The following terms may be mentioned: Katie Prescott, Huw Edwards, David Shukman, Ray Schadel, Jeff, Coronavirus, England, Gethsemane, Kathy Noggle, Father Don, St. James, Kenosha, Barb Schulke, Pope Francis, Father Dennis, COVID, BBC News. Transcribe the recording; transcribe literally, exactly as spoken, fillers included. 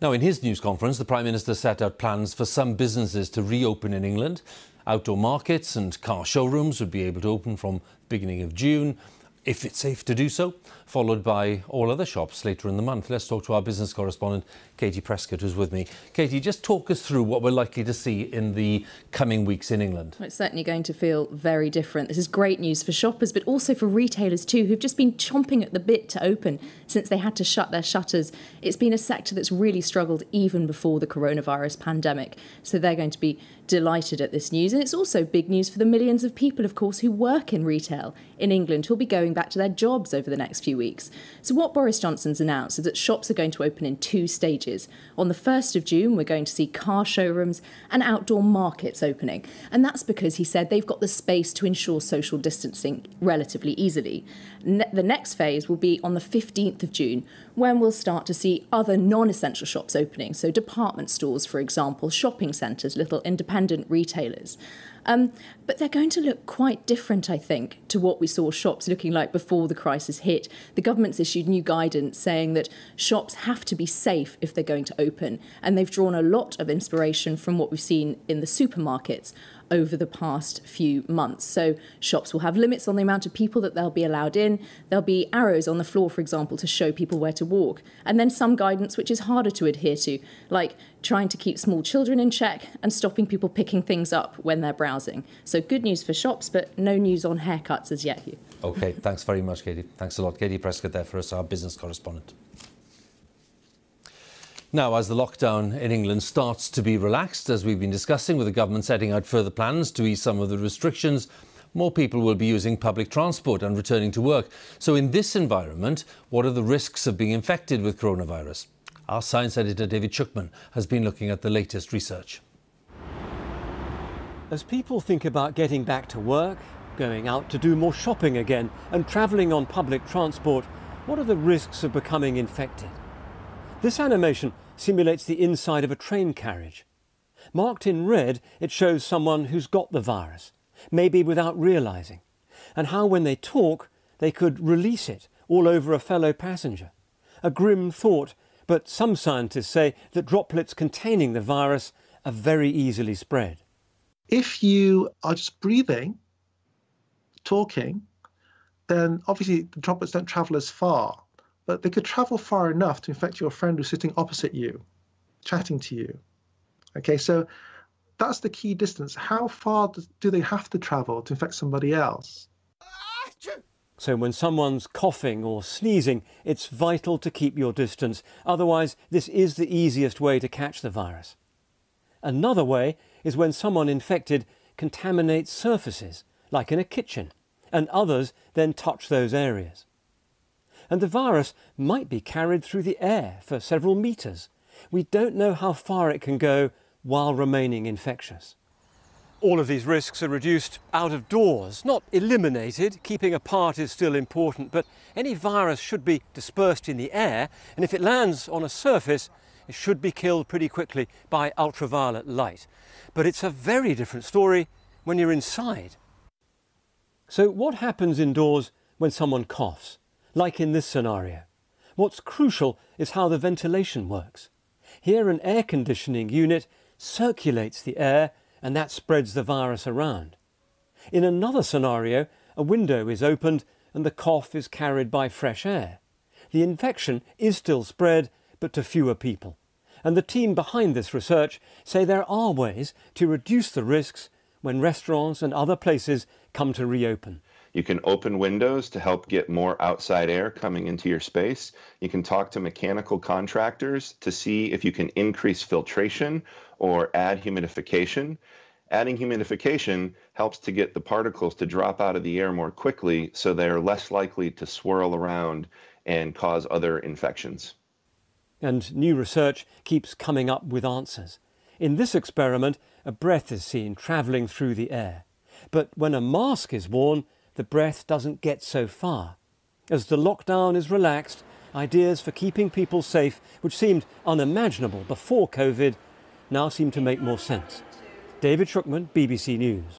Now, in his news conference, the Prime Minister set out plans for some businesses to reopen in England. Outdoor markets and car showrooms would be able to open from the beginning of June, if it's safe to do so, followed by all other shops later in the month. Let's talk to our business correspondent, Katie Prescott, who's with me. Katie, just talk us through what we're likely to see in the coming weeks in England. Well, it's certainly going to feel very different. This is great news for shoppers, but also for retailers too, who've just been chomping at the bit to open since they had to shut their shutters. It's been a sector that's really struggled even before the coronavirus pandemic, so they're going to be delighted at this news. And it's also big news for the millions of people, of course, who work in retail in England, who'll be going back to their jobs over the next few weeks. So what Boris Johnson's announced is that shops are going to open in two stages. On the first of June, we're going to see car showrooms and outdoor markets opening. And that's because he said they've got the space to ensure social distancing relatively easily. Ne- the next phase will be on the fifteenth of June, when we'll start to see other non-essential shops opening. So department stores, for example, shopping centres, little independent retailers. Um, but they're going to look quite different, I think, to what we saw shops looking like before the crisis hit. The government's issued new guidance saying that shops have to be safe if they're going to open, and they've drawn a lot of inspiration from what we've seen in the supermarkets over the past few months. So shops will have limits on the amount of people that they'll be allowed in. There'll be arrows on the floor, for example, to show people where to walk. And then some guidance which is harder to adhere to, like trying to keep small children in check and stopping people picking things up when they're browsing. So good news for shops, but no news on haircuts as yet, Hugh. OK, thanks very much, Katie. Thanks a lot. Katie Prescott there for us, our business correspondent. Now, as the lockdown in England starts to be relaxed, as we've been discussing, with the government setting out further plans to ease some of the restrictions, more people will be using public transport and returning to work. So in this environment, what are the risks of being infected with coronavirus? Our science editor David Shukman has been looking at the latest research. As people think about getting back to work, going out to do more shopping again and travelling on public transport, what are the risks of becoming infected? This animation simulates the inside of a train carriage. Marked in red, it shows someone who's got the virus, maybe without realising, and how when they talk, they could release it all over a fellow passenger. A grim thought, but some scientists say that droplets containing the virus are very easily spread. If you are just breathing, talking, then obviously the droplets don't travel as far. But they could travel far enough to infect your friend who's sitting opposite you, chatting to you. Okay, so that's the key distance. How far do they have to travel to infect somebody else? So when someone's coughing or sneezing, it's vital to keep your distance. Otherwise, this is the easiest way to catch the virus. Another way is when someone infected contaminates surfaces, like in a kitchen, and others then touch those areas. And the virus might be carried through the air for several metres. We don't know how far it can go while remaining infectious. All of these risks are reduced out of doors, not eliminated. Keeping apart is still important, but any virus should be dispersed in the air, and if it lands on a surface, it should be killed pretty quickly by ultraviolet light. But it's a very different story when you're inside. So what happens indoors when someone coughs? Like in this scenario. What's crucial is how the ventilation works. Here an air conditioning unit circulates the air and that spreads the virus around. In another scenario, a window is opened and the cough is carried by fresh air. The infection is still spread, but to fewer people. And the team behind this research say there are ways to reduce the risks when restaurants and other places come to reopen. You can open windows to help get more outside air coming into your space. You can talk to mechanical contractors to see if you can increase filtration or add humidification. Adding humidification helps to get the particles to drop out of the air more quickly, so they are less likely to swirl around and cause other infections. And new research keeps coming up with answers. In this experiment, a breath is seen travelling through the air. But when a mask is worn, the breath doesn't get so far. As the lockdown is relaxed, ideas for keeping people safe, which seemed unimaginable before COVID, now seem to make more sense. David Shukman, B B C News.